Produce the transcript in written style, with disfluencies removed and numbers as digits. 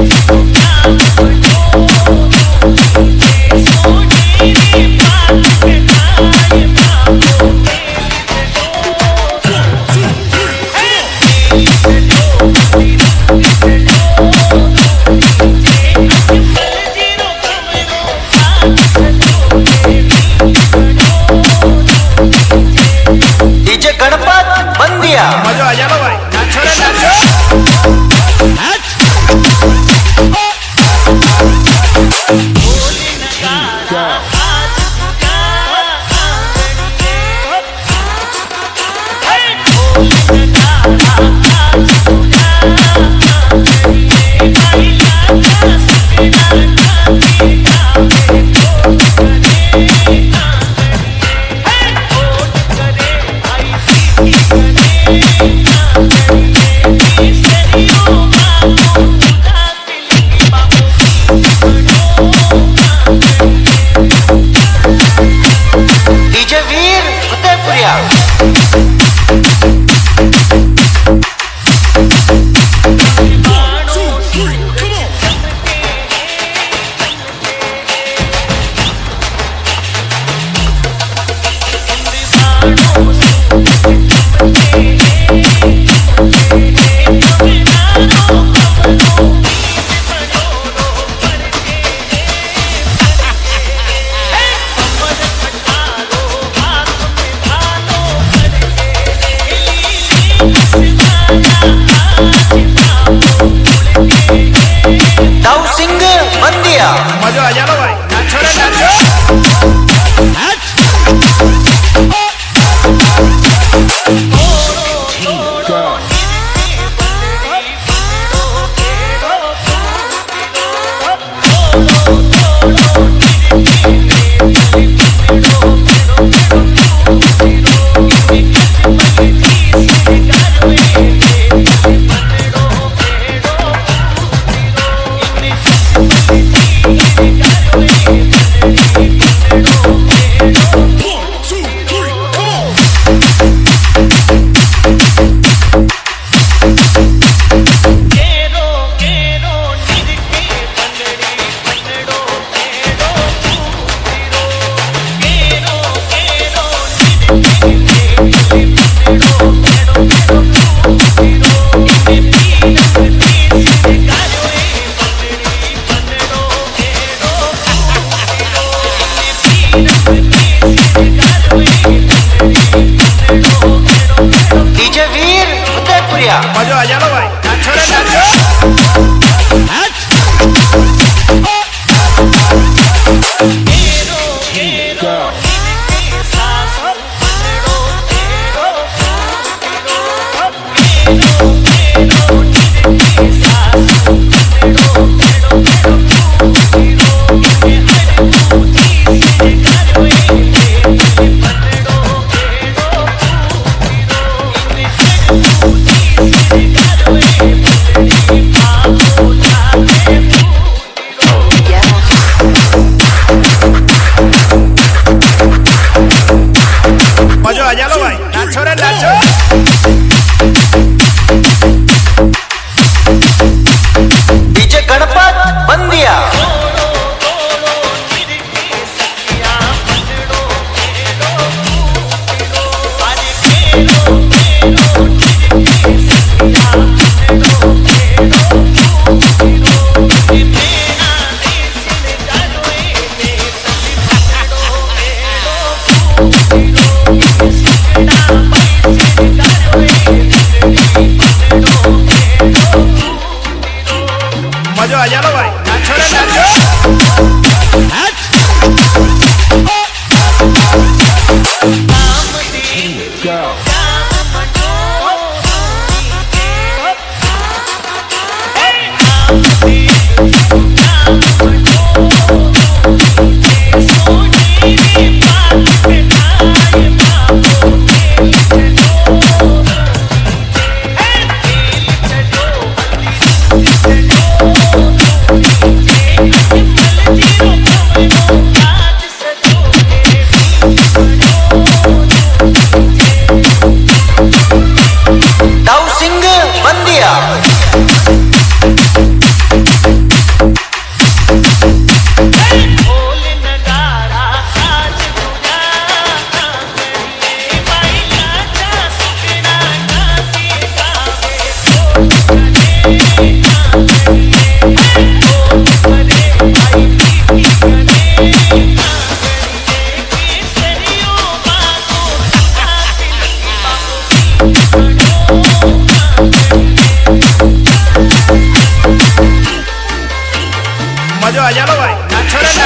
मजा आ जाना भाई। मजा आ जाना भाई। मजा आ जाना भाई। मजा आ जाना भाई। दाऊ सिंह बंदिया। आजा आजा लो भाई ना छोड़े।